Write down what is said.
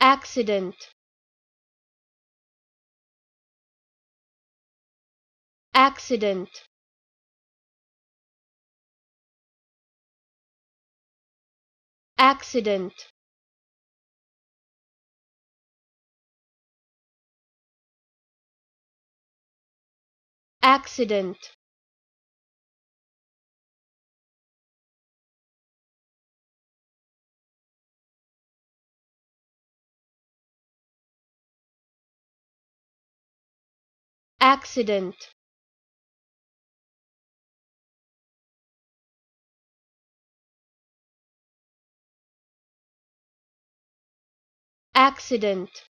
accident, accident, accident, accident, accident, accident,